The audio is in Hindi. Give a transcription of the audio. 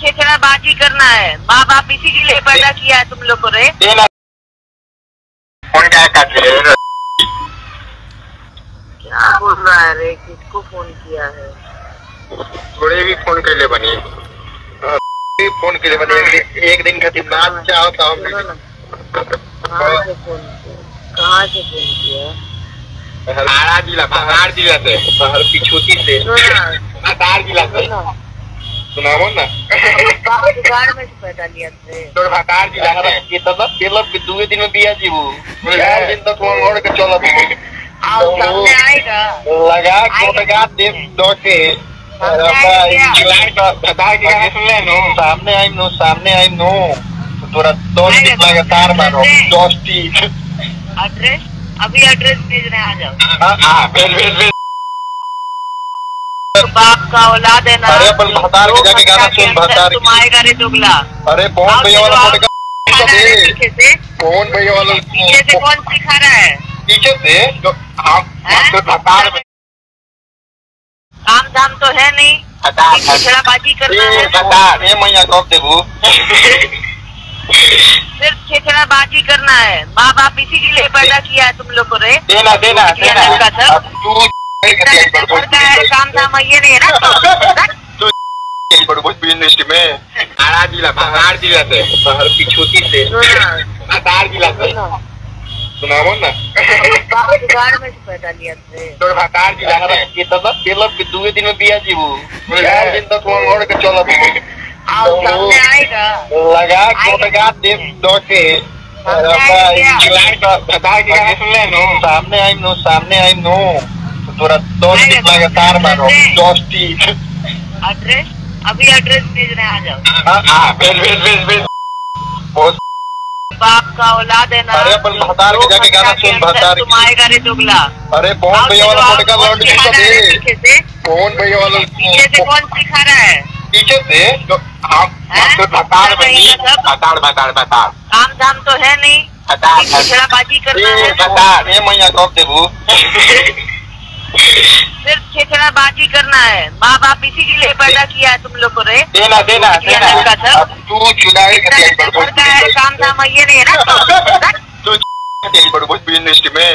छेड़छाड़बाजी करना है। माँ बाप इसी के लिए पैदा किया है तुम लोग को रे। क्या बोल रहा है रे, किसको फोन किया है? थोड़े भी फोन के लिए बनी, फोन के लिए बनी। एक दिन का बात चाहो तो कहाँ से फोन किया? बाहर जिला से, बाहर पिछोती से, बाहर जिला से। सुनाओ ना, बाहर बिहार में पैदा लिया थे। तो बाहर जिला है ये तो बस तेलक के 2 दिन में बिया जीबू। 4 दिन तक वहां और के चला बू। आओ सामने आएगा लगा कोटगा देव डॉके रबा इंजीनियर का बता के सुनले नो। सामने आई नो, सामने आई नो। तोरा 10 दिन लगातार मानो 10 टी एड्रेस अभी एड्रेस भेज रहे हैं, आ जाओ। हाँ भेज तो बाप का औलाद है ना। अरे अपन भतार के जाके गाना सुन भतार की। तुम आएगा रे दुगला। अरे फोन भैया वाला फोन का पीछे से, फोन भैया वाला पीछे से कौन सिखा रहा है? पीछे से जो आप भतार में काम धाम तो है नहीं, छेड़ाबाजी करना है। भतार ये मैया कब देखू, सिर्फ छेड़छाड़बाजी करना है। माँ बाप इसी के लिए पैदा किया है तुम लोग को रे। देना देना देना काम धाम ये नहीं है ना। तू यूनिवर्सिटी में बाहर जिला से, बाहर पिछोती से, बाहर जिला से। सुनाओ ना, बाहर बिहार में पैदा लिया थे। तो बाहर जिला है ये तो बस तेलक के 2 दिन में बिया जीबू। 4 दिन तक वहाँ और के चला बू। आओ सामने आएगा लगा कोटगा देव डॉके रबा इंजीनियर का बता के सुनले नो। सामने आई नो, सामने आई नो। तोरा 10 दिन लगातार मानो 10 टी एड्रेस अभी एड्रेस भेज रहे हैं, आ जाओ। हाँ भेज बाप का औलाद है ना। अरे अपन भतार के जाके गाना सुन भतार की। आएगा रे दुगला। अरे फोन भैया वाला कोटगा लौट के, फोन भैया वाला पीछे से कौन सिखा रहा है? पीछे से जो भतार काम धाम तो है नहीं, छेड़छाड़बाजी करना है। भतार ये मैया कब देखू, सिर्फ छेड़छाड़बाजी करना है। माँ बाप इसी के लिए पैदा किया है तुम लोग को रे। देना देना काम धाम ये नहीं है ना। तू यूनिवर्सिटी में